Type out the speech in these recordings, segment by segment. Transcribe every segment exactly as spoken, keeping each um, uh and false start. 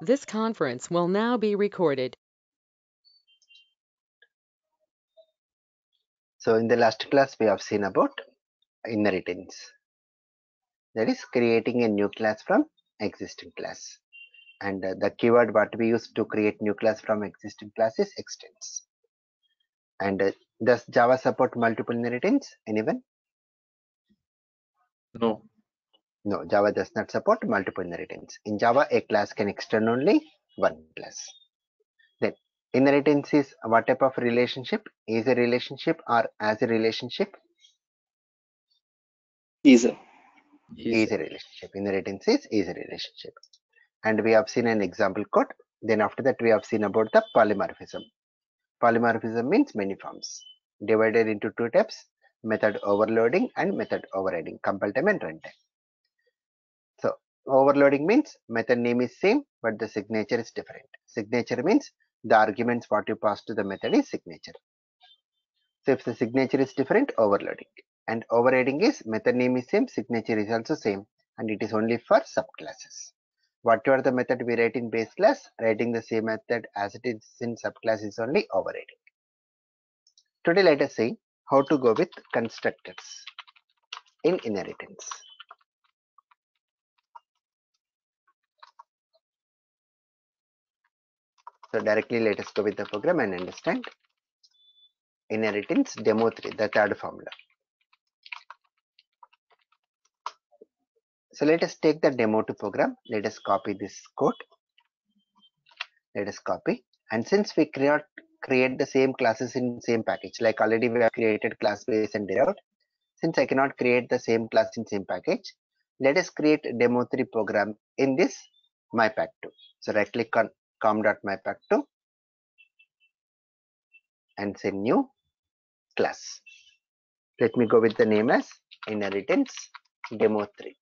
This conference will now be recorded. So in the last class we have seen about inheritance, that is creating a new class from existing class, and uh, the keyword what we use to create new class from existing class is extends. And uh, does Java support multiple inheritance? Anyone? No. No, Java does not support multiple inheritance. In Java, a class can extend only one class. Then inheritance is what type of relationship? Is a relationship or as a relationship? Is a. Is a relationship. Inheritance is is a relationship. And we have seen an example code. Then after that, we have seen about the polymorphism. Polymorphism means many forms divided into two types: method overloading and method overriding, compile time and runtime. So overloading means method name is same but the signature is different. Signature means the arguments what you pass to the method is signature. So if the signature is different, overloading. And overriding is method name is same, signature is also same, and it is only for subclasses. Whatever the method we write in base class, writing the same method as it is in subclass is only overriding. Today let us see how to go with constructors in inheritance. So directly let us go with the program and understand inheritance demo three, the third formula. So let us take the demo to program. Let us copy this code. Let us copy. And since we create create the same classes in same package, like already we have created class base and derived, since I cannot create the same class in same package, let us create demo three program in this mypack two. So right click on com.mypack two and say new class. Let me go with the name as inheritance demo three.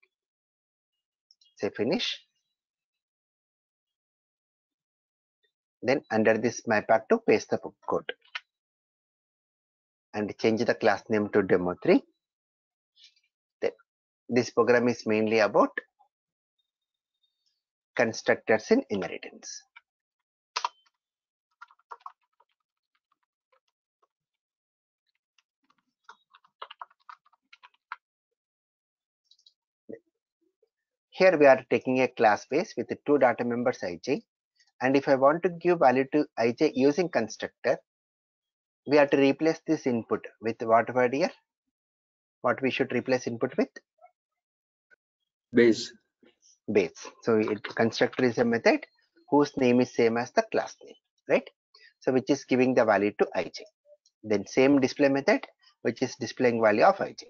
Say finish. Then under this mypack two paste the code and change the class name to demo three. Then this program is mainly about constructors in inheritance. Here we are taking a class base with two data members ij, and if I want to give value to ij using constructor, we have to replace this input with what word here? What we should replace input with? Base. Base. So it, constructor is a method whose name is same as the class name, right? So which is giving the value to ij. Then same display method which is displaying value of ij.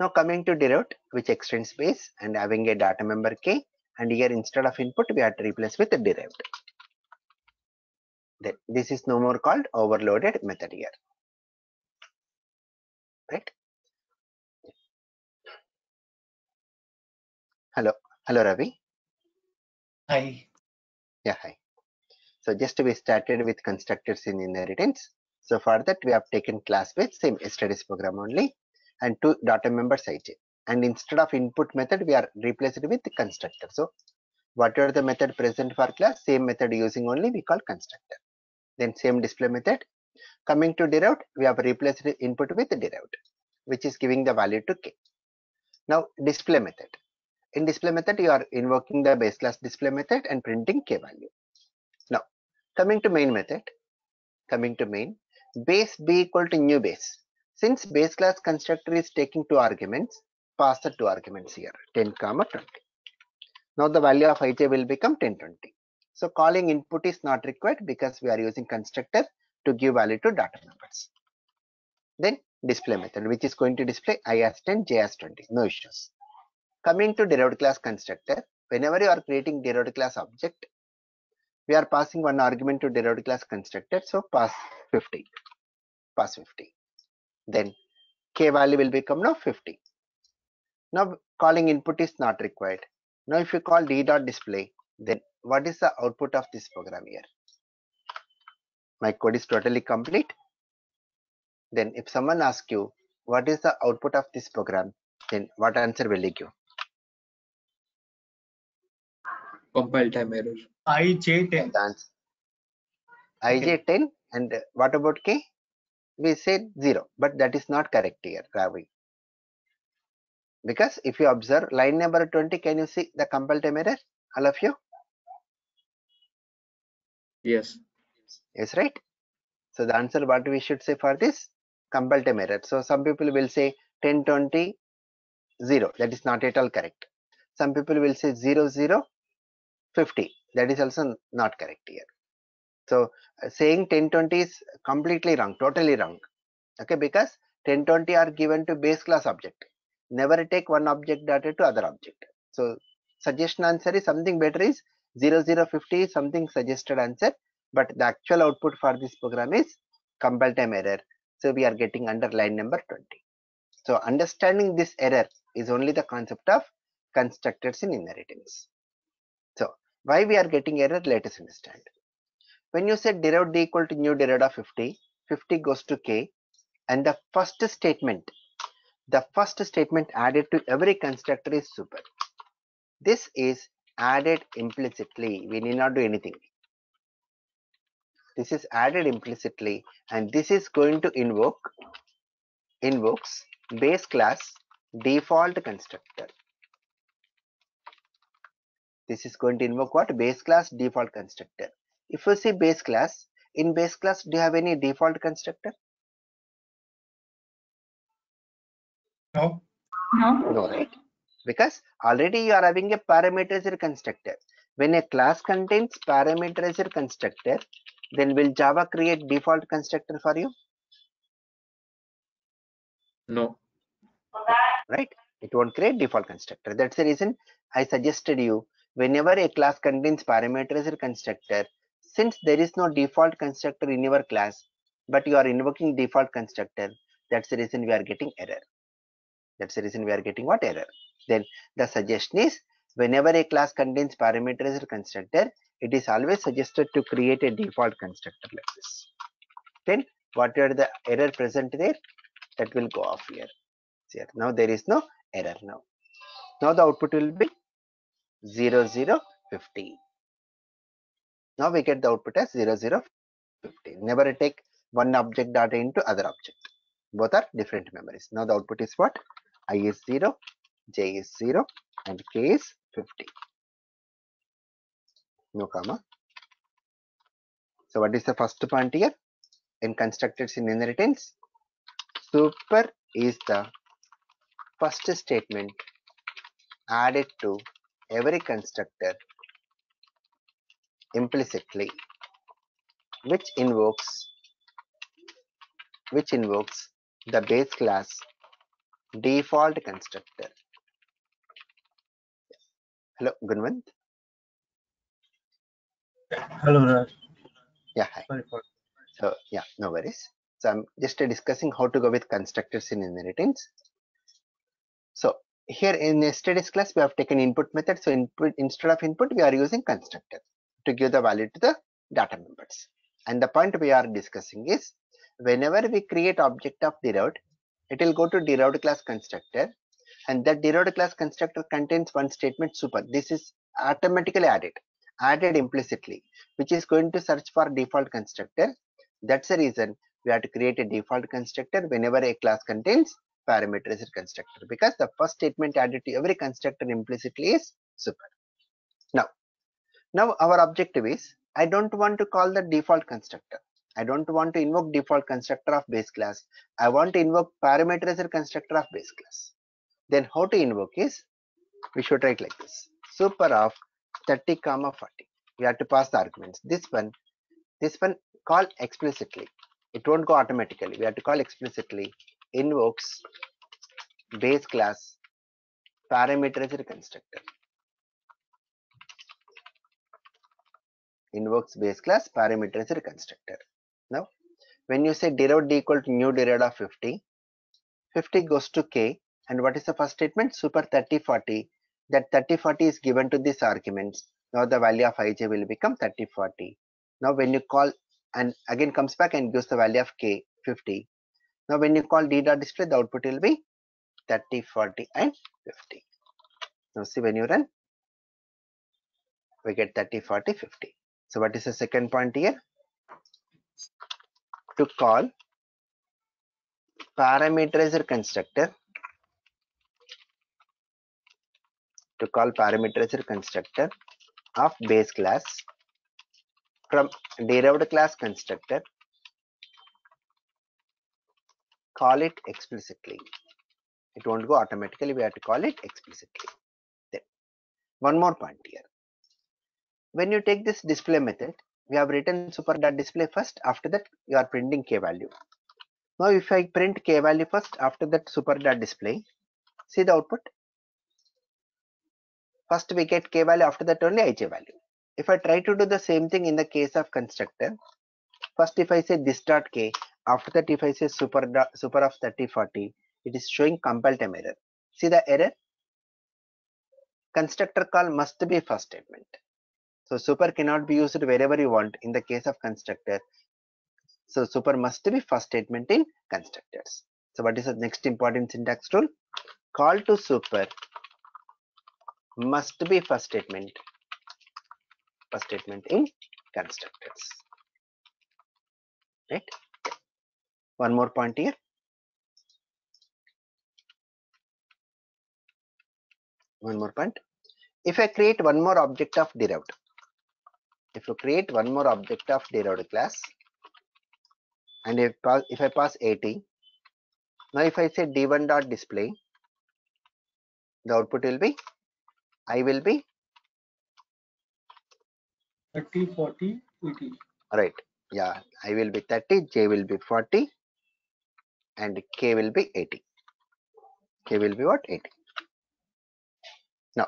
Now coming to derived, which extends base and having a data member k, and here instead of input we have to replace with derived. Then this is no more called overloaded method here, right? Hello, hello Ravi. Hi. Yeah, hi. So just we started with constructors in inheritance. So for that we have taken class base, same yesterday's program only, and two data members ij, and instead of input method we are replaced with the constructor. So whatever the method present for class, same method using only we call constructor. Then same display method. Coming to derived, we have replaced the input with the derived, which is giving the value to k. Now display method. In display method you are invoking the base class display method and printing k value. Now coming to main method, coming to main, base b equal to new base. Since base class constructor is taking two arguments, pass the two arguments here, ten comma twenty. Now the value of ij will become ten twenty. So calling input is not required because we are using constructor to give value to data numbers. Then display method, which is going to display I as ten, j as twenty, no issues. Coming to derived class constructor, whenever you are creating derived class object, we are passing one argument to derived class constructor, so pass fifty, pass fifty. Then k value will become now fifty. Now calling input is not required. Now if you call d dot display, then what is the output of this program here? My code is totally complete. Then if someone asks you what is the output of this program, then what answer will you give? compile time error. I J ten. I J ten, and what about K? We said zero, but that is not correct here, Ravi. Because if you observe line number twenty, can you see the compile time error, all of you? Yes. Yes, right? So the answer what we should say for this, compile time error. So some people will say ten, twenty, zero. That is not at all correct. Some people will say zero, zero, fifty. That is also not correct here. So saying ten, twenty is completely wrong, totally wrong. Okay, because ten, twenty are given to base class object. Never take one object data to other object. So suggestion answer is something better is zero zero fifty, something suggested answer, but the actual output for this program is compile time error. So we are getting under line number twenty. So understanding this error is only the concept of constructors in inheritance. So why we are getting error, let us understand. When you say derived d equal to new derived of fifty, fifty goes to k, and the first statement, the first statement added to every constructor is super. This is added implicitly. We need not do anything. This is added implicitly, and this is going to invoke, invokes base class default constructor. This is going to invoke what? Base class default constructor. If you see base class, in base class, do you have any default constructor? No. No. No, right? Because already you are having a parameterized constructor. When a class contains parameterized constructor, then will Java create default constructor for you? No. Right? It won't create default constructor. That's the reason I suggested you, whenever a class contains parameterized constructor, since there is no default constructor in your class, but you are invoking default constructor, that's the reason we are getting error. That's the reason we are getting what error. Then the suggestion is, whenever a class contains parameterized constructor, it is always suggested to create a default constructor like this. Then what are the error present there? That will go off here. Here. Now there is no error now. Now the output will be zero zero fifty. Now we get the output as zero zero fifty. Never take one object data into other object. Both are different memories. Now the output is what? I is zero, J is zero, and K is fifty. No comma. So what is the first point here? In constructors in inheritance, super is the first statement added to every constructor implicitly, which invokes which invokes the base class default constructor. Hello, Gunwant. Hello, Raj. Yeah, hi. Sorry for... So, yeah, no worries. So, I'm just discussing how to go with constructors in inheritance. So, here in yesterday's class, we have taken input method. So, input, instead of input, we are using constructor to give the value to the data members. And the point we are discussing is, whenever we create object of derived, it will go to derived class constructor, and that derived class constructor contains one statement super. This is automatically added, added implicitly, which is going to search for default constructor. That's the reason we have to create a default constructor whenever a class contains parameterized constructor, because the first statement added to every constructor implicitly is super. Now, now our objective is, I don't want to call the default constructor. I don't want to invoke default constructor of base class. I want to invoke parameterized constructor of base class. Then how to invoke is, we should write like this, super of thirty comma forty. We have to pass the arguments. This one, this one call explicitly. It won't go automatically. We have to call explicitly invokes base class parameterized constructor. Invokes base class parameterized constructor. Now, when you say derived d equal to new derived of fifty, fifty goes to k, and what is the first statement? Super thirty forty. That thirty forty is given to this arguments. Now the value of ij will become thirty forty. Now when you call, and again comes back and gives the value of k, fifty. Now when you call d dot display, the output will be thirty, forty, and fifty. Now see when you run, we get thirty, forty, fifty. So what is the second point here? To call parameterizer constructor, to call parameterizer constructor of base class from derived class constructor, call it explicitly. It won't go automatically, we have to call it explicitly. Then one more point here. When you take this display method, we have written super.display first, after that you are printing k value. Now if I print k value first, after that super.display, see the output. First we get k value, after that only ij value. If I try to do the same thing in the case of constructor, first if I say this dot k, after that if I say super dot, super of thirty, forty, it is showing compile time error. See the error? Constructor call must be first statement. So super cannot be used wherever you want in the case of constructor. So super must be first statement in constructors. So what is the next important syntax rule? Call to super must be first statement. First statement in constructors. Right? One more point here. One more point. If I create one more object of derived, if you create one more object of derived class, and if, if I pass eighty, now if I say d one dot display, the output will be, I will be thirty, forty, eighty. Right. Yeah, I will be thirty, j will be forty, and k will be eighty. K will be what? eighty. Now,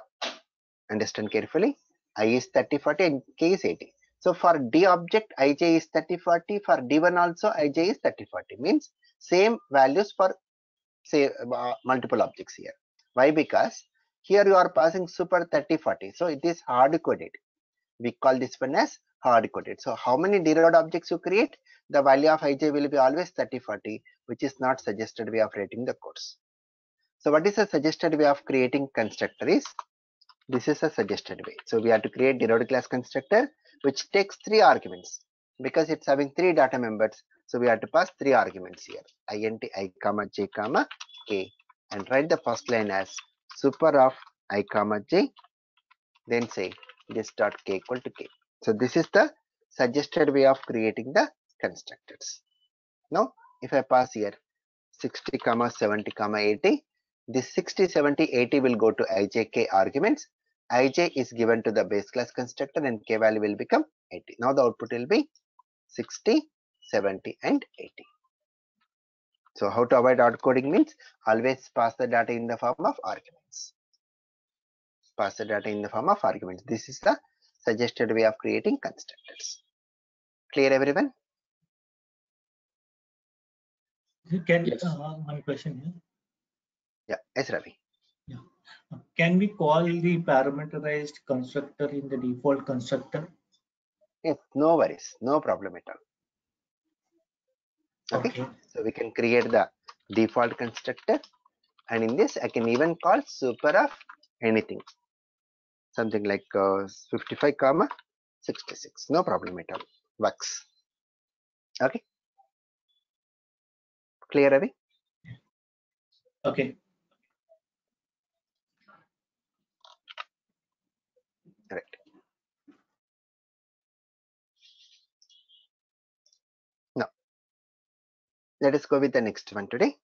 understand carefully. I is thirty, forty, and k is eighty. So for d object, ij is thirty, forty. For d one also, ij is thirty, forty. Means same values for say uh, multiple objects here. Why? Because here you are passing super thirty, forty. So it is hard coded. We call this one as hard coded. So how many derived objects you create, the value of ij will be always thirty, forty, which is not suggested way of writing the codes. So what is the suggested way of creating constructor is, this is a suggested way. So we have to create derived class constructor, which takes three arguments because it's having three data members. So we have to pass three arguments here, int I comma j comma k, and write the first line as super of I comma j, then say this dot k equal to k. So this is the suggested way of creating the constructors. Now if I pass here sixty comma seventy comma eighty, this sixty, seventy, eighty will go to ijk arguments. Ij is given to the base class constructor and k value will become eighty. Now the output will be sixty, seventy and eighty. So how to avoid outcoding means always pass the data in the form of arguments. Pass the data in the form of arguments. This is the suggested way of creating constructors. Clear everyone? Can yes. uh, one question here? Yeah, yes, Ravi. Yeah. Can we call the parameterized constructor in the default constructor? Yes, no worries, no problem at all. Okay, okay. So we can create the default constructor, and in this I can even call super of anything, something like uh, fifty-five comma sixty-six. No problem at all, works. Okay, clear Ravi? Okay. Correct. Now, let us go with the next one today.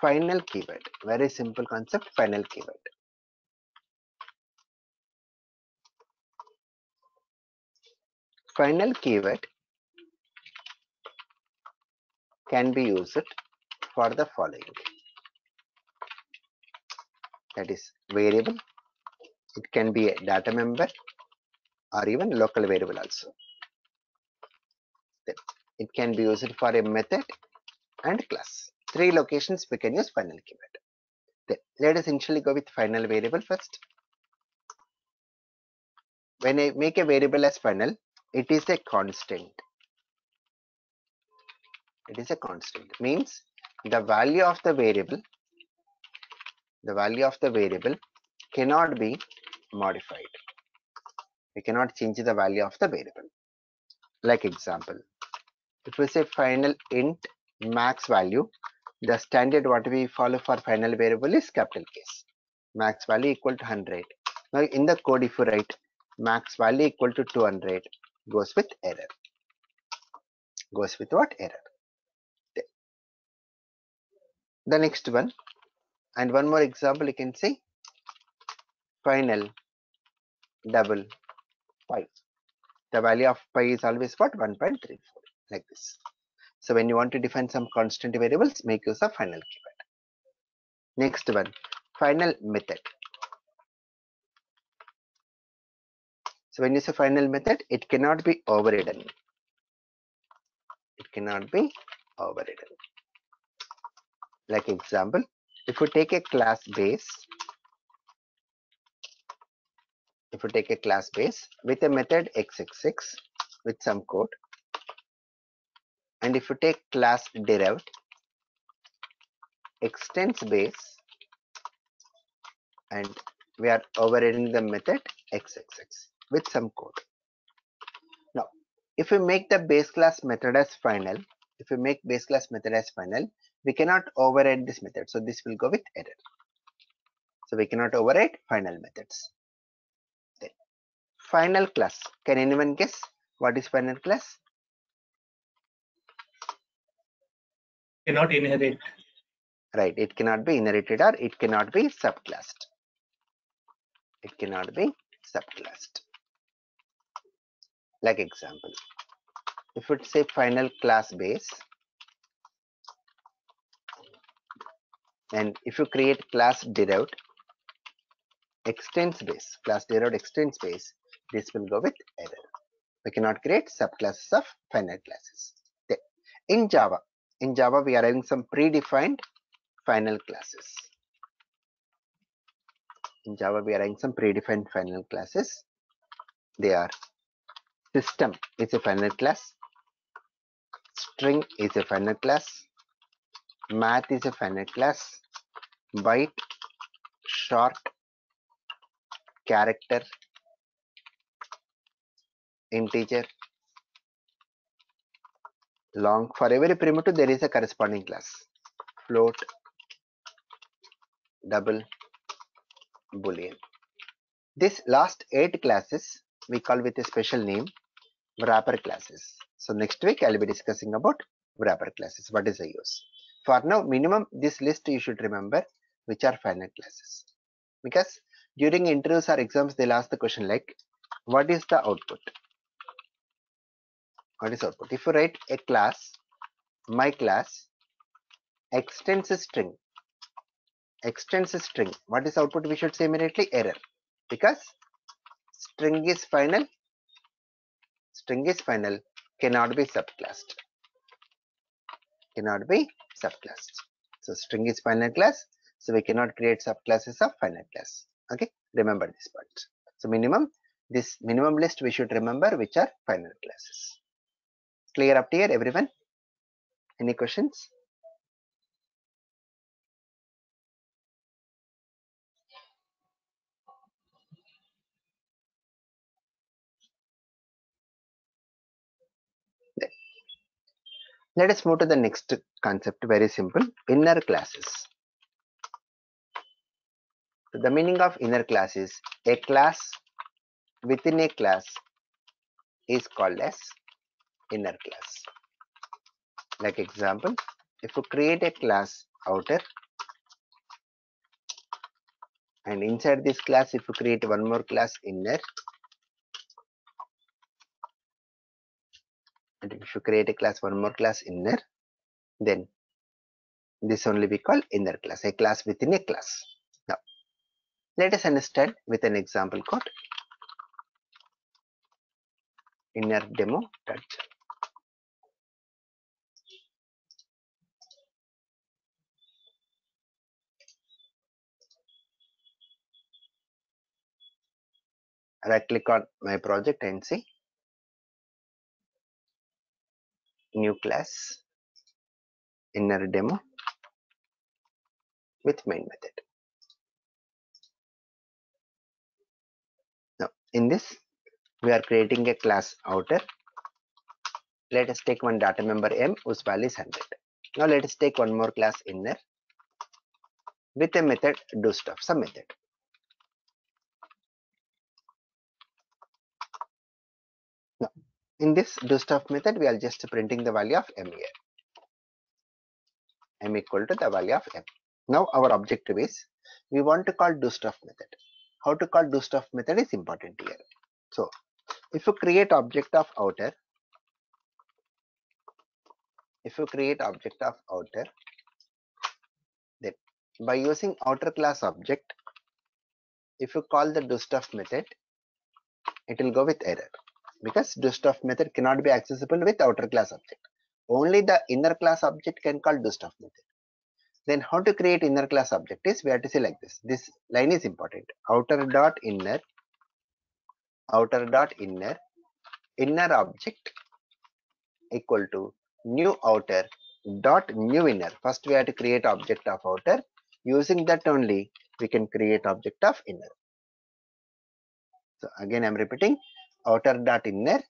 Final keyword. Very simple concept, final keyword. Final keyword can be used for the following. That is variable, it can be a data member or even local variable also. Then it can be used for a method and class. Three locations we can use final keyword. Then let us initially go with final variable first. When I make a variable as final, it is a constant. It is a constant, means the value of the variable the value of the variable cannot be modified. We cannot change the value of the variable. Like example, it will say final int max value. The standard what we follow for final variable is capital case. Max value equal to one hundred. Now in the code, if you write max value equal to two hundred, goes with error. Goes with what error? The next one, and one more example, you can say final double pi. The value of pi is always what? one point three four, like this. So when you want to define some constant variables, make use of final keyword. Next one, final method. So when you say final method, it cannot be overridden. It cannot be overridden. Like example, if you take a class base, if you take a class base with a method x x x with some code, and if you take class derived extends base, and we are overriding the method x x x with some code. Now, if we make the base class method as final, if we make base class method as final, we cannot override this method. So this will go with error. So we cannot override final methods. Then final class. Can anyone guess what is final class? Cannot inherit. Right. It cannot be inherited, or it cannot be subclassed. It cannot be subclassed. Like example, if it say final class base, and if you create class derived extends base, class derived extends base, this will go with error. We cannot create subclasses of finite classes. Then in Java, in Java we are having some predefined final classes. In Java we are having some predefined final classes. They are system is a final class, string is a final class, math is a finite class, byte, short, character, integer, long. For every primitive there is a corresponding class. Float, double, boolean. This last eight classes we call with a special name, wrapper classes. So next week I'll be discussing about wrapper classes. What is the use? For now, minimum this list you should remember, which are finite classes, because during interviews or exams they'll ask the question like, what is the output? What is output? If you write a class, my class extends a string, extends a string, what is output? We should say immediately error, because string is final, string is final, cannot be subclassed, cannot be subclass. So string is finite class, so we cannot create subclasses of finite class. Okay, remember this part. So minimum this minimum list we should remember, which are finite classes. Clear up to here, everyone? Any questions? Let us move to the next concept, very simple, inner classes. So the meaning of inner class is a class within a class is called as inner class. Like example, if you create a class outer, and inside this class if you create one more class inner, and if you create a class one more class inner, then this only we call inner class, a class within a class. Now let us understand with an example code, inner demo touch. Right click on my project and see new class inner demo with main method. Now in this we are creating a class outer. Let us take one data member m whose value is one hundred. Now let us take one more class inner with a method do stuff, some method. Now in this do stuff method we are just printing the value of m here, m equal to the value of m. Now our objective is we want to call do stuff method. How to call do stuff method is important here. So if you create object of outer, if you create object of outer, then by using outer class object, if you call the doStuff method, it will go with error because doStuff method cannot be accessible with outer class object. Only the inner class object can call doStuff method. Then how to create inner class object is we have to say like this. This line is important. Outer dot inner, outer dot inner, inner object equal to new outer dot new inner. First we have to create object of outer. Using that only we can create object of inner. So again I'm repeating, outer dot inner,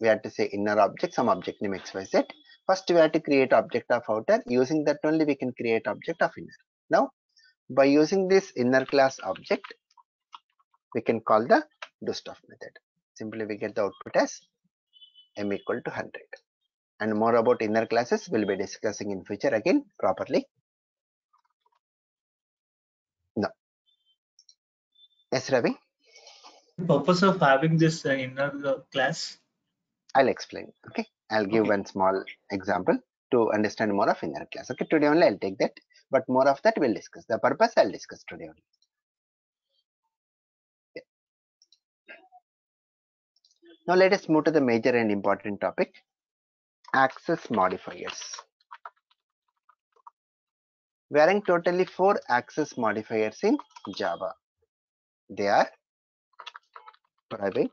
we have to say inner object, some object name xyz. First we have to create object of outer. Using that only we can create object of inner. Now by using this inner class object we can call the doStuff method. Simply we get the output as m equal to one hundred. And more about inner classes we'll be discussing in future again properly. No. Yes, Ravi? The purpose of having this uh, inner class? I'll explain. Okay. I'll give okay. one small example to understand more of inner class. Okay. Today only I'll take that. But more of that we'll discuss. The purpose I'll discuss today only. Okay. Now let us move to the major and important topic. Access modifiers. We are having totally four access modifiers in Java. They are private,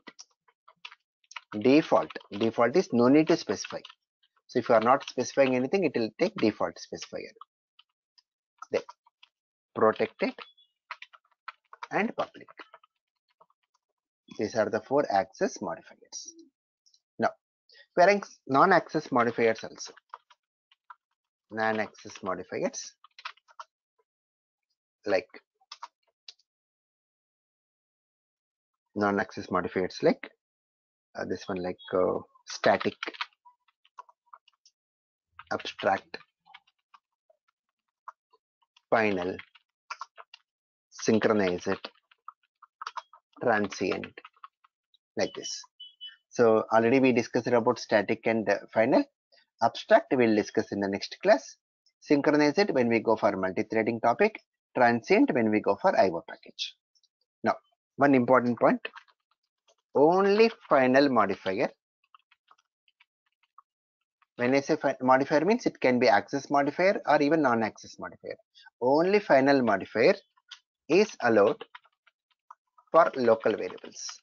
default. Default is no need to specify. So if you are not specifying anything, it will take default specifier. Then protected and public. These are the four access modifiers. We are non-access modifiers also. Non-access modifiers like non-access modifiers like uh, this one, like uh, static, abstract, final, synchronized, transient, like this. So already we discussed about static and final. Abstract we'll discuss in the next class. Synchronize it when we go for multi-threading topic. Transient when we go for I O package. Now one important point. Only final modifier. When I say modifier means it can be access modifier or even non-access modifier. Only final modifier is allowed for local variables.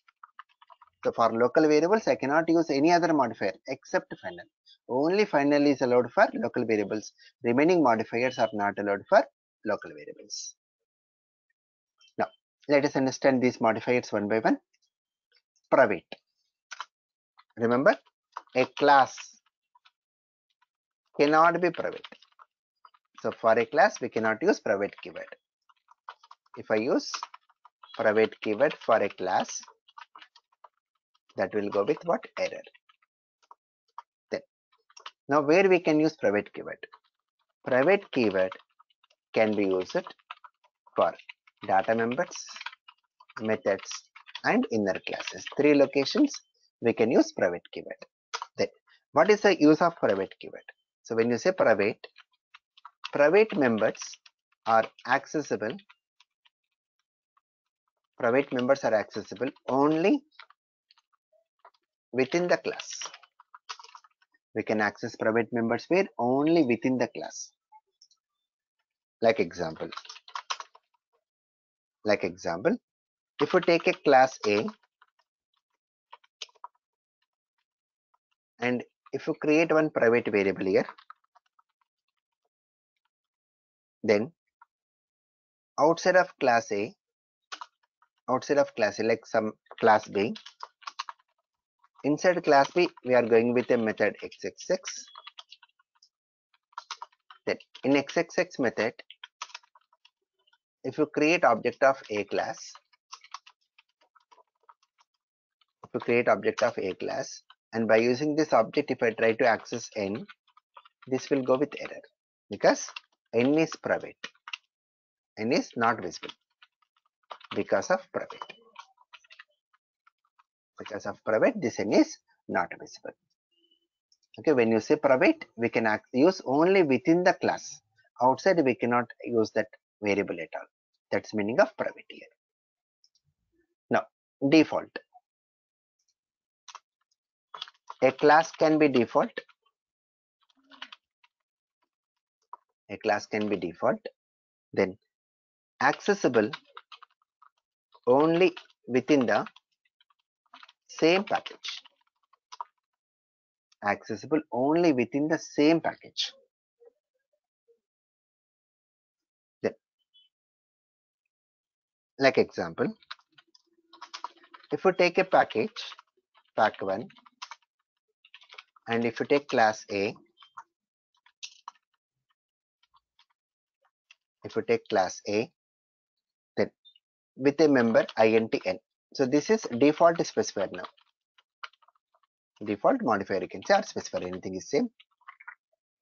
So for local variables I cannot use any other modifier except final. Only final is allowed for local variables. Remaining modifiers are not allowed for local variables. Now let us understand these modifiers one by one. Private. Remember, a class cannot be private. So for a class we cannot use private keyword. If I use private keyword for a class, that will go with what? Error. Then now where we can use private keyword? Private keyword can be used for data members, methods and inner classes. Three locations we can use private keyword. Then what is the use of private keyword? So when you say private, private members are accessible. Private members are accessible only within the class. We can access private members where? Only within the class. Like example, like example, if you take a class A and if you create one private variable here, then outside of class A, outside of class A, like some class B, inside class B we are going with a method xxx. Then in xxx method, if you create object of a class, if you create object of a class and by using this object, if I try to access n, this will go with error because n is private, n is not visible because of private. Because of private, this n is not visible. Okay, when you say private, we can use only within the class. Outside, we cannot use that variable at all. That's meaning of private here. Now, default. A class can be default. A class can be default. Then accessible only within the same package, accessible only within the same package. Then, like example, if you take a package pack one and if you take class A, if you take class A, then with a member int n. So this is default specifier now. Default modifier you can say, or specifier, anything is same.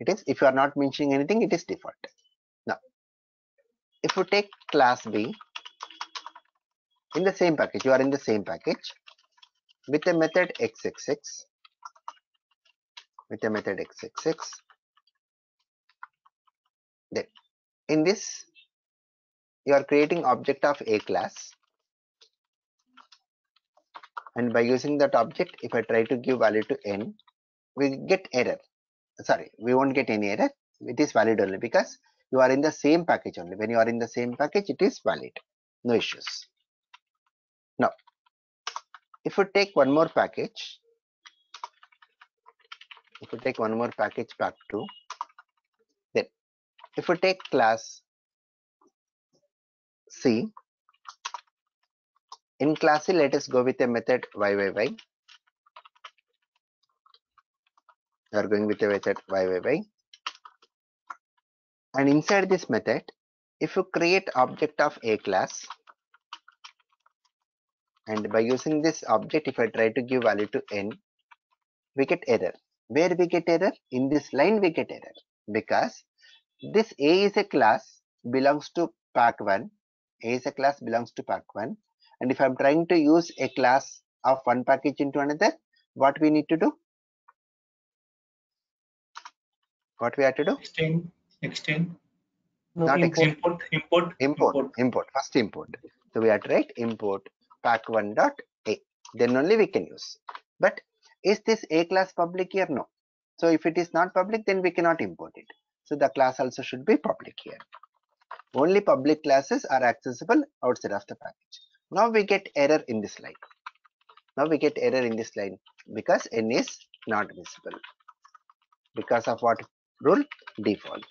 It is, if you are not mentioning anything, it is default. Now, if you take class B in the same package, you are in the same package with a method xxx, with a method xxx. Then in this, you are creating object of a class. And by using that object, if I try to give value to n, we get error. Sorry, we won't get any error. It is valid only because you are in the same package only. When you are in the same package, it is valid. No issues. Now, if you take one more package, if you take one more package, pack two, then if you take class C, in class C, let us go with a method yyyy. We are going with a method yyyy. And inside this method, if you create object of a class, and by using this object, if I try to give value to n, we get error. Where we get error? In this line we get error. Because this A is a class, belongs to pack one. A is a class, belongs to pack one. And if I'm trying to use a class of one package into another, what we need to do? What we have to do? Extend. Extend. No, Not import. Import, import. Import. Import. Import. First import. So we have to write import pack one dot a. Then only we can use. But is this A class public here? No. So if it is not public, then we cannot import it. So the class also should be public here. Only public classes are accessible outside of the package. Now we get error in this line. Now we get error in this line because n is not visible. Because of what rule? Default.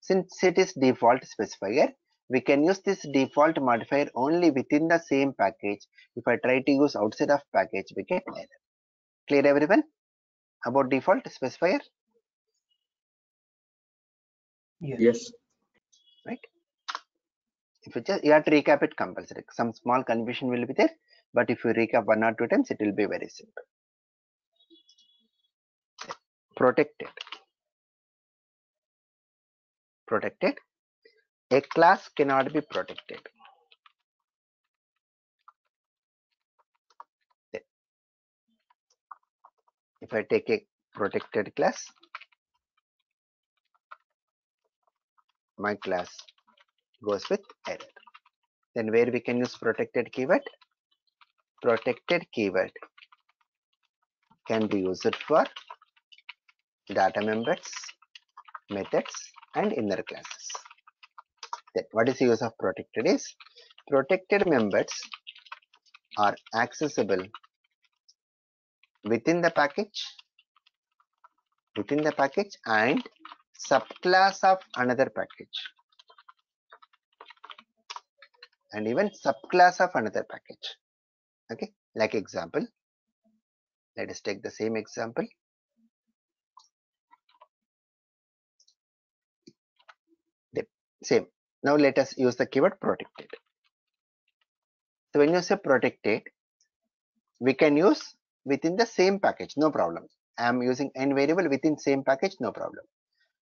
Since it is default specifier, we can use this default modifier only within the same package. If I try to use outside of package, we get error. Clear everyone about default specifier? Yes. Yes. Right. If you just, you have to recap it compulsory. Some small confusion will be there, but if you recap one or two times, it will be very simple. Protected. Protected. A class cannot be protected. If I take a protected class, my class goes with error. Then where we can use protected keyword? Protected keyword can be used for data members, methods and inner classes. Then what is the use of protected is, protected members are accessible within the package, within the package and subclass of another package. And even subclass of another package. Okay, like example, Let us take the same example. The same. Now let us use the keyword protected. So when you say protected, we can use within the same package, no problem. I am using n variable within same package, no problem.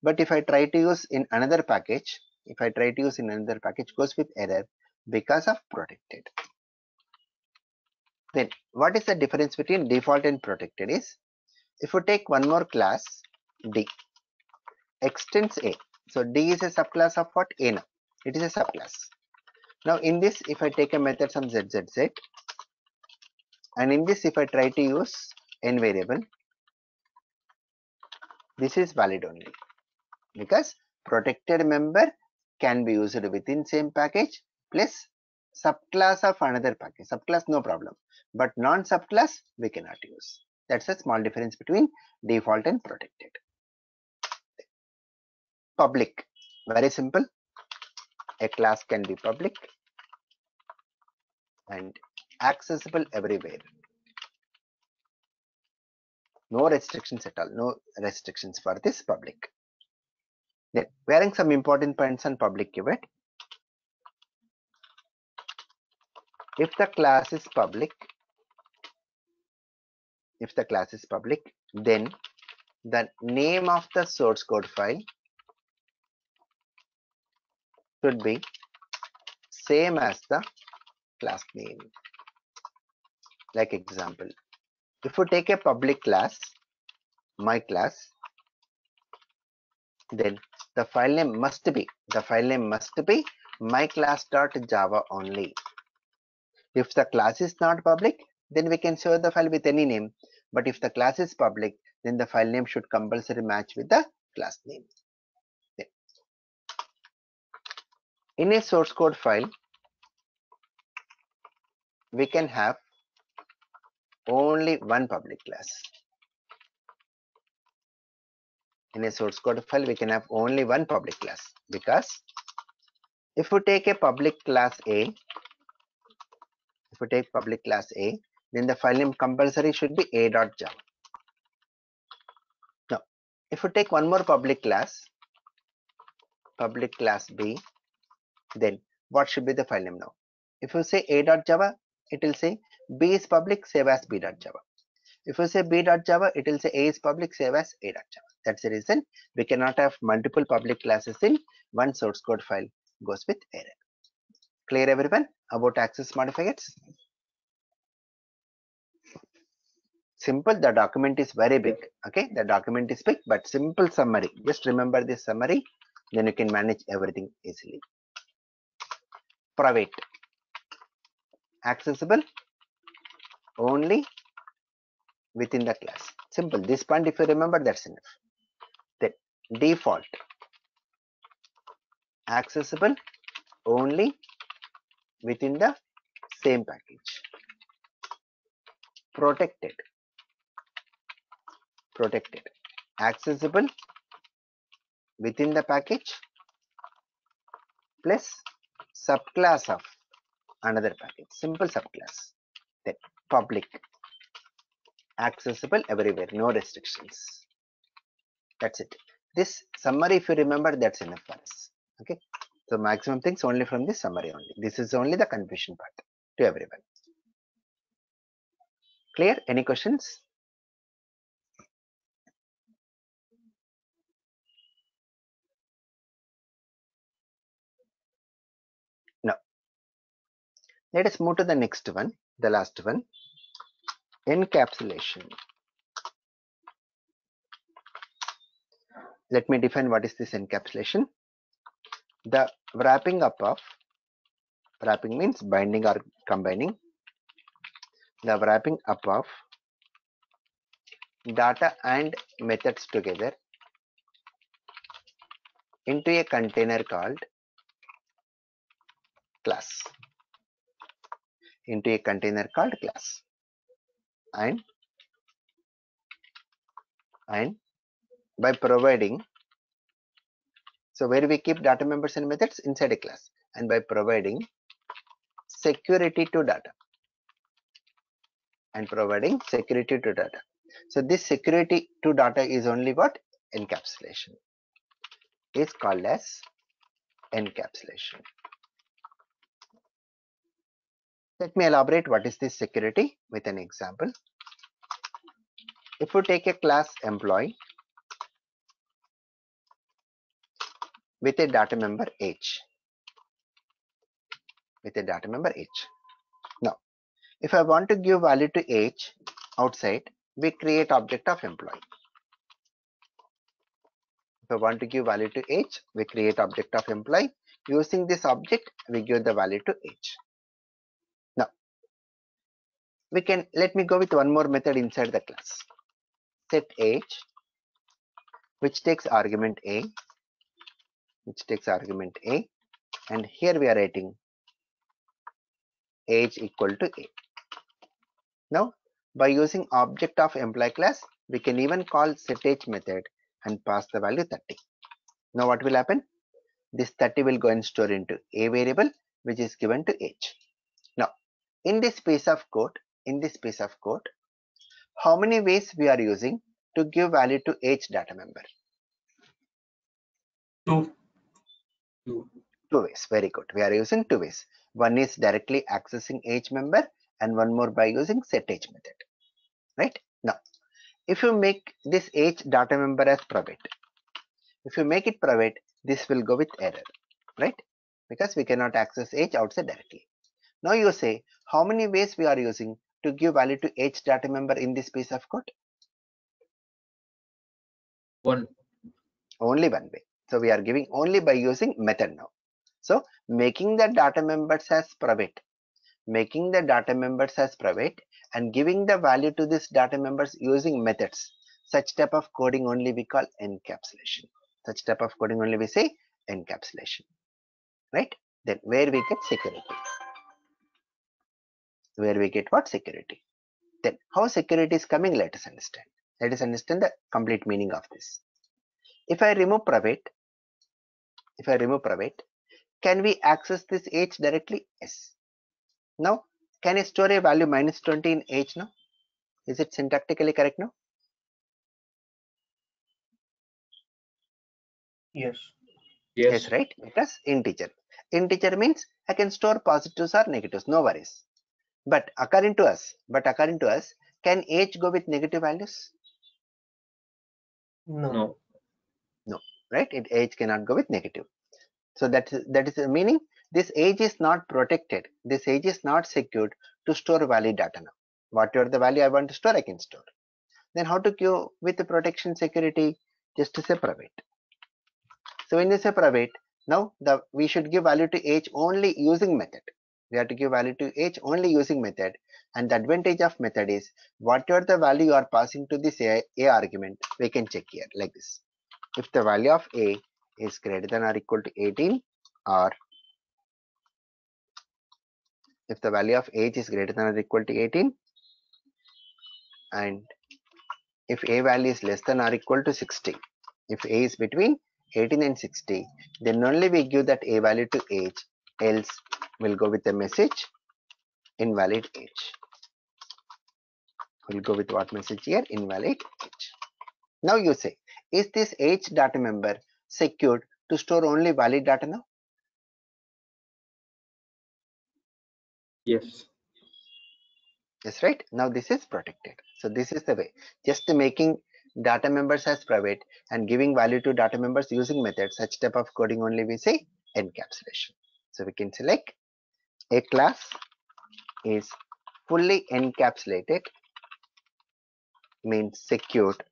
But if I try to use in another package, if I try to use in another package, goes with error because of protected. Then what is the difference between default and protected is, if you take one more class D extends A, so D is a subclass of what? A now. It is a subclass. Now in this, if I take a method some zzz, and in this if I try to use n variable, this is valid only because protected member can be used within same package plus subclass of another package. Subclass no problem, but non-subclass we cannot use. That's a small difference between default and protected. Public, very simple. A class can be public and accessible everywhere. No restrictions at all. No restrictions for this public. Then wearing some important points on public keyword. If the class is public, if the class is public, then the name of the source code file should be same as the class name. Like example, if you take a public class, my class, then the file name must be, the file name must be my class.java only. If the class is not public, then we can show the file with any name. But if the class is public, then the file name should compulsory match with the class name. Then in a source code file, we can have only one public class. In a source code file, we can have only one public class, because if we take a public class A, if we take public class A, then the file name compulsory should be a.java. Now, if we take one more public class, public class B, then what should be the file name now? If you say a.java, it will say B is public, save as b.java. If you say b.java, it will say A is public, save as a.java. That's the reason we cannot have multiple public classes in one source code file. Goes with error. Clear everyone about access modifiers? Simple. The document is very big. Okay, the document is big, but simple summary. Just remember this summary, then you can manage everything easily. Private. Accessible only within the class. Simple. This point, if you remember, that's enough. Then default, accessible only within the same package. Protected, protected, accessible within the package plus subclass of another package, simple subclass. Then public, accessible everywhere, no restrictions. That's it. This summary, if you remember, that's enough for us. Okay, so maximum things only from this summary only. This is only the confusion part to everyone. Clear? Any questions? Let us move to the next one, the last one, encapsulation. Let me define what is this encapsulation. The wrapping up of, wrapping means binding or combining, the wrapping up of data and methods together into a container called class. Into a container called class, and and by providing, so where we keep data members and methods inside a class, and by providing security to data and providing security to data. So this security to data is only what? Encapsulation. It's called as encapsulation. Let me elaborate what is this security with an example. If you take a class employee with a data member H, with a data member H. Now, if I want to give value to H outside, we create object of employee. If I want to give value to H, we create object of employee. Using this object, we give the value to H. Now, we can, let me go with one more method inside the class. Set H, which takes argument A, which takes argument A, and here we are writing H equal to A. Now, by using object of employee class, we can even call setH method and pass the value thirty. Now what will happen? This thirty will go and store into a variable which is given to H. Now in this piece of code, in this piece of code, how many ways we are using to give value to H data member? Two. Two. Two ways. Very good. We are using two ways. One is directly accessing H member, and one more by using setH method. Right? Now, if you make this H data member as private, if you make it private, this will go with error, right? Because we cannot access H outside directly. Now you say, how many ways we are using to give value to H data member in this piece of code? One. Only one way. So we are giving only by using method now. So making the data members as private, making the data members as private and giving the value to this data members using methods, such type of coding only we call encapsulation. Such type of coding only we say encapsulation, right? Then where we get security, where we get what? Security. Then how security is coming, let us understand. Let us understand the complete meaning of this. If I remove private, if I remove private, can we access this H directly? Yes. Now, can I store a value minus twenty in H now? Is it syntactically correct now? Yes. Yes. Yes, right? Because integer. Integer means I can store positives or negatives, no worries. But according to us, but according to us, can H go with negative values? No. No, right? It H cannot go with negative. So that, that is the meaning. This H is not protected. This H is not secured to store value data now. Whatever the value I want to store, I can store. Then how to go with the protection security? Just to say private. So when you say private, now the, we should give value to H only using method. We have to give value to H only using method. And the advantage of method is whatever the value you are passing to this A, A argument, we can check here like this. If the value of A is greater than or equal to eighteen, or if the value of H is greater than or equal to eighteen, and if A value is less than or equal to sixty, if A is between eighteen and sixty, then only we give that A value to H, else we'll go with the message invalid H. We'll go with what message here? Invalid H. Now you say, is this H data member secured to store only valid data now? Yes. Yes, right? Now this is protected. So this is the way. Just making data members as private and giving value to data members using methods, such type of coding only we say encapsulation. So we can select a class is fully encapsulated, means secured,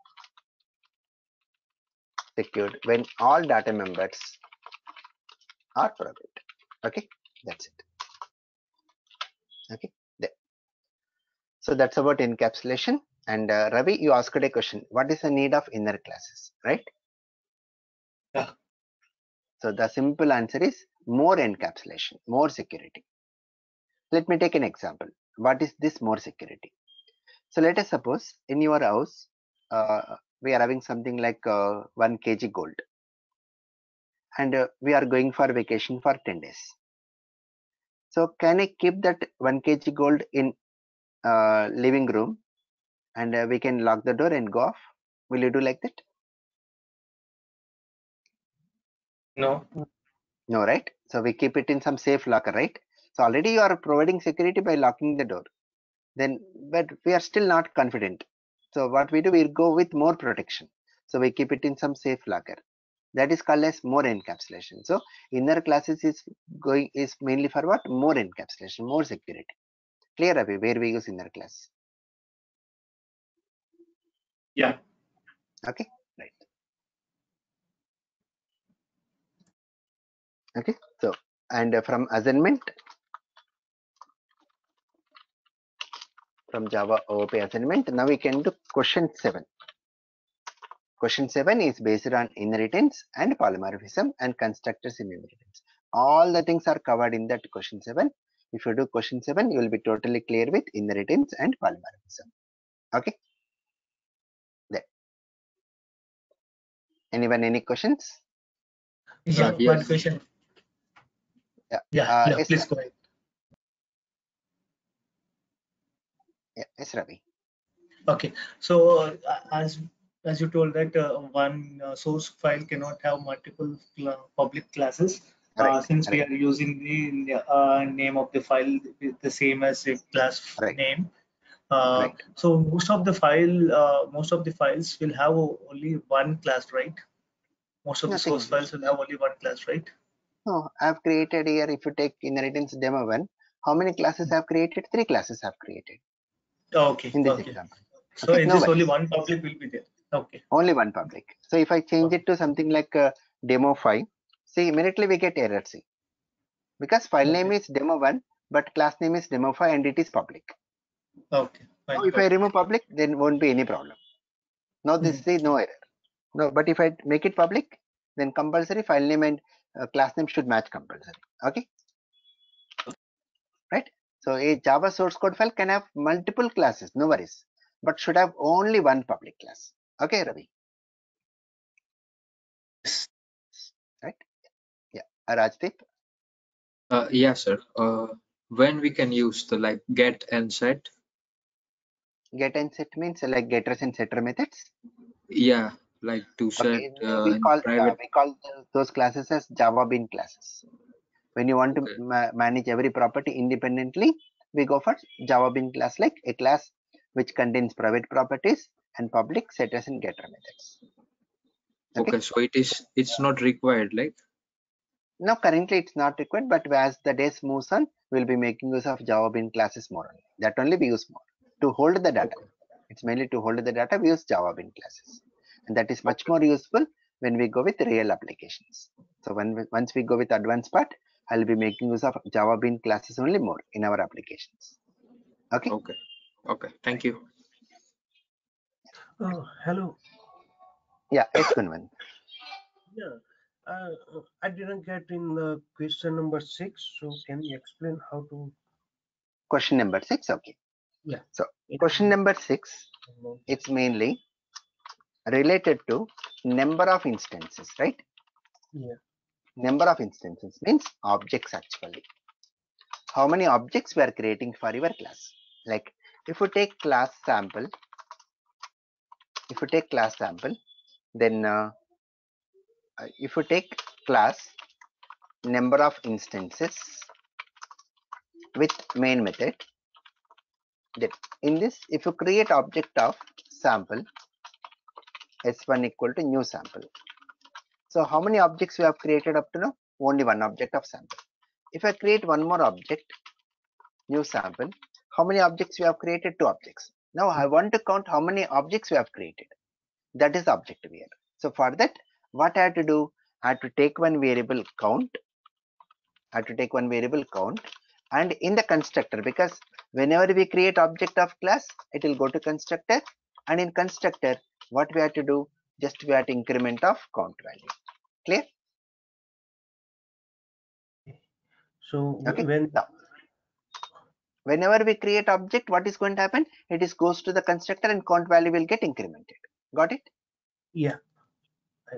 secured when all data members are private. Okay, that's it. Okay, there. So that's about encapsulation. And uh, Ravi, you asked a question. What is the need of inner classes, right? Yeah. So the simple answer is more encapsulation, more security. Let me take an example. What is this more security? So let us suppose in your house, uh, we are having something like uh, one kilogram gold. And uh, we are going for vacation for ten days. So can I keep that one kilogram gold in uh, living room, and uh, we can lock the door and go off. Will you do like that? No. No, right? So we keep it in some safe locker, right? So already you are providing security by locking the door. Then, but we are still not confident. So what we do, we we'll go with more protection. So we keep it in some safe locker. That is called as more encapsulation. So inner classes is going is mainly for what? More encapsulation, more security. Clear, Abhi, where we use inner class? Yeah. Okay. Right. Okay. So and from assignment, from Java O O P assignment, now we can do question seven. Question seven is based on inheritance and polymorphism and constructors in inheritance. All the things are covered in that question seven. If you do question seven, you will be totally clear with inheritance and polymorphism. Okay. There. Anyone, any questions? Yeah, uh, yes. One question. Yeah. Yeah. Uh, yeah, yes, please go ahead. Yeah, yes, Ravi. Okay. So uh, as as you told that uh, one uh, source file cannot have multiple cl public classes. Uh, right. Since right. we are using the uh, name of the file is the same as a class right. name, uh, right. so most of the file, uh, most of the files will have only one class, right? Most of Nothing the source files will have only one class, right? No, I have created here. If you take inheritance demo one, how many classes I have created? Three classes I have created. Okay. In this okay. example. So okay, in no this worries. Only one public will be there. Okay. Only one public. So if I change okay. it to something like uh, demo five. See, immediately we get error C, because file okay. name is demo one, but class name is demo five and it is public. Okay. Fine. So if I remove public, then won't be any problem. Now this mm-hmm. is no error. No, but if I make it public, then compulsory file name and uh, class name should match compulsory. Okay. Right. So a Java source code file can have multiple classes, no worries, but should have only one public class. Okay, Ravi. Yes. Rajdeep? Uh, yeah, sir. Uh, when we can use the like get and set? Get and set means like getters and setter methods? Yeah, like to set. Okay. Uh, we, call, uh, we call those classes as Java bean classes. When you want okay. to ma manage every property independently, we go for Java bean class, like a class which contains private properties and public setters and getter methods. Okay, okay so it is, it's not required, like? Now currently it's not required, but as the days moves on, we'll be making use of Java bean classes more. That only we use more to hold the data. Okay. It's mainly to hold the data. We use Java bean classes, and that is much okay. more useful when we go with real applications. So when we, once we go with advanced part, I'll be making use of Java bean classes only more in our applications. Okay. Okay. Okay. Thank you. Oh, hello. Yeah, it's Kunvan. Yeah. Uh, I didn't get in the question number six, so can you explain how to question number six? Okay. Yeah. So question number six, it's mainly related to number of instances, right? Yeah. Number of instances means objects actually. How many objects we are creating for your class? Like if you take class sample, if you take class sample, then uh, Uh, if you take class number of instances with main method, then in this if you create object of sample s one equal to new sample. So how many objects we have created up to now? Only one object of sample. If I create one more object, new sample, how many objects we have created? Two objects. Now I want to count how many objects we have created. That is the objective here. So for that, what I have to do, I have to take one variable count, I have to take one variable count, and in the constructor, because whenever we create object of class, it will go to constructor, and in constructor, what we have to do, just we have to increment of count value. Clear? So okay. when now, whenever we create object, what is going to happen? It is goes to the constructor and count value will get incremented. Got it? Yeah.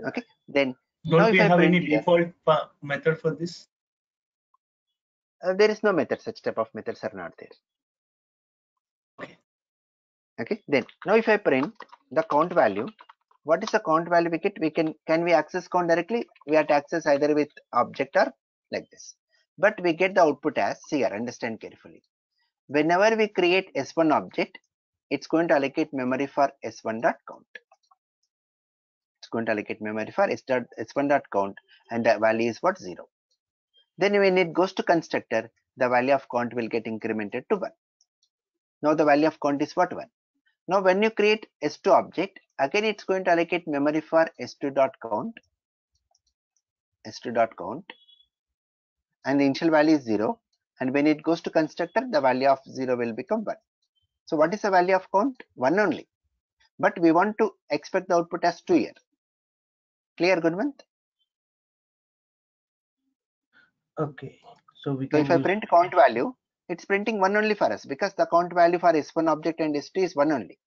Okay, then don't we have any default method for this? Uh, there is no method. Such type of methods are not there. Okay, then now if I print the count value, what is the count value we get? We can can we access count directly? We have to access either with object or like this, but we get the output as here. Understand carefully. Whenever we create s one object, it's going to allocate memory for s one dot count. It's going to allocate memory for s one dot count and the value is what? Zero. Then when it goes to constructor, the value of count will get incremented to one. Now the value of count is what? One. Now when you create s two object, again it's going to allocate memory for s two dot count, s two dot count, and the initial value is zero, and when it goes to constructor, the value of zero will become one. So what is the value of count? One only, but we want to expect the output as two here. Clear, Gunvant? Okay, so we can so if I print count value, it's printing one only for us, because the count value for s one object and s two is one only.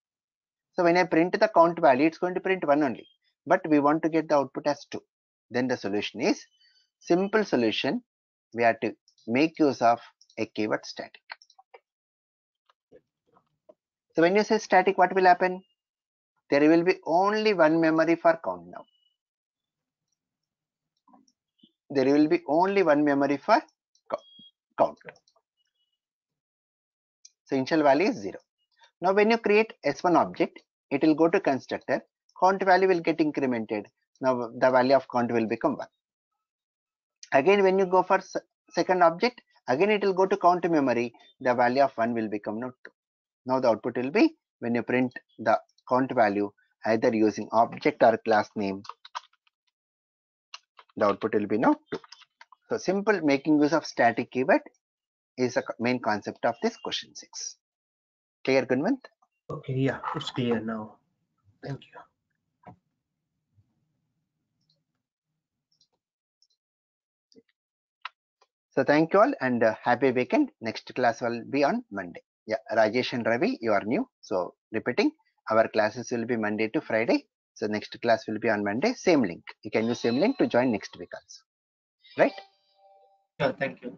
So when I print the count value, it's going to print one only, but we want to get the output as two. Then the solution is simple solution. We have to make use of a keyword static. So when you say static, what will happen? There will be only one memory for count now. There will be only one memory for count. So initial value is zero. Now when you create s one object, it will go to constructor, count value will get incremented. Now the value of count will become one. Again when you go for second object, again it will go to count memory, the value of one will become now two. Now the output will be, when you print the count value either using object or class name, the output will be now two. So simple making use of static keyword is the main concept of this question six. Clear, Gunvant? Okay, yeah, it's clear now. Thank you. So thank you all and uh, happy weekend. Next class will be on Monday. Yeah, Rajesh and Ravi, you are new. So repeating, our classes will be Monday to Friday. So next class will be on Monday. Same link. You can use same link to join next week also. Right? Yeah, thank you.